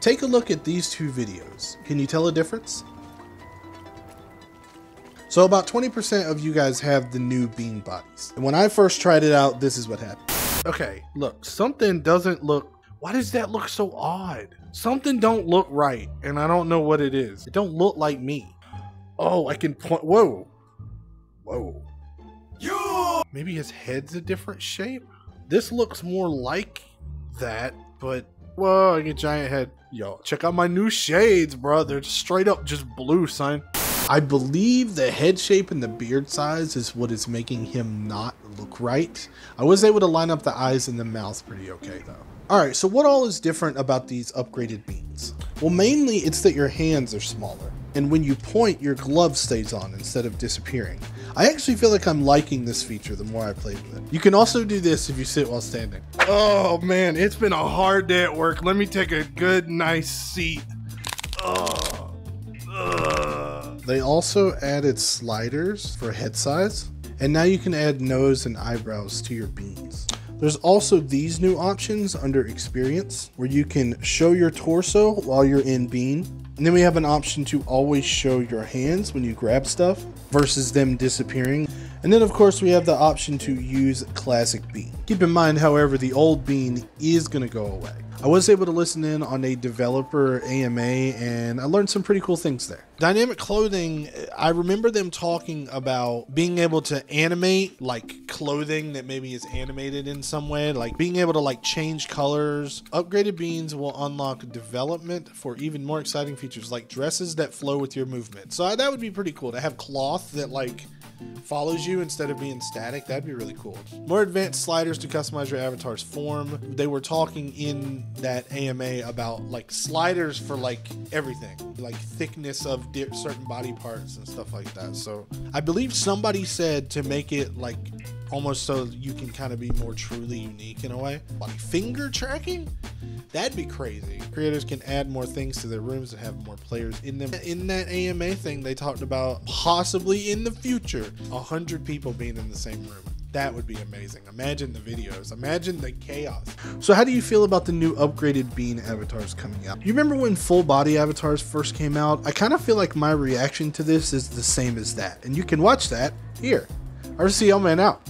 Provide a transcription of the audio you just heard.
Take a look at these two videos. Can you tell a difference? So about 20% of you guys have the new bean bodies. And when I first tried it out, this is what happened. Okay, look, something doesn't look, why does that look so odd? Something don't look right, and I don't know what it is. It don't look like me. Oh, I can point, whoa. Whoa. Yo! Maybe his head's a different shape? This looks more like that, but whoa, I get giant head. Yo, check out my new shades, bro. They're straight up just blue, son. I believe the head shape and the beard size is what is making him not look right. I was able to line up the eyes and the mouth pretty okay, though. All right, so what all is different about these upgraded beans? Well, mainly it's that your hands are smaller, and when you point, your glove stays on instead of disappearing. I actually feel like I'm liking this feature the more I play with it. You can also do this if you sit while standing. Oh man, it's been a hard day at work. Let me take a good, nice seat. Oh. They also added sliders for head size, and now you can add nose and eyebrows to your beans. There's also these new options under experience where you can show your torso while you're in bean. And then we have an option to always show your hands when you grab stuff versus them disappearing. And then of course we have the option to use classic bean. Keep in mind, however, the old bean is gonna go away. I was able to listen in on a developer AMA and I learned some pretty cool things there. Dynamic clothing, I remember them talking about being able to animate like clothing that maybe is animated in some way, like being able to like change colors. Upgraded beans will unlock development for even more exciting features like dresses that flow with your movement. So that would be pretty cool to have cloth that like follows you instead of being static. That'd be really cool. More advanced sliders to customize your avatar's form. They were talking in that AMA about like sliders for like everything, like thickness of certain body parts and stuff like that. So I believe somebody said to make it like almost so you can kind of be more truly unique in a way. Like finger tracking? That'd be crazy. Creators can add more things to their rooms and have more players in them. In that AMA thing, they talked about possibly in the future, 100 people being in the same room. That would be amazing. Imagine the videos. Imagine the chaos. So how do you feel about the new upgraded bean avatars coming out? You remember when full body avatars first came out? I kind of feel like my reaction to this is the same as that. And you can watch that here. theRCLman out.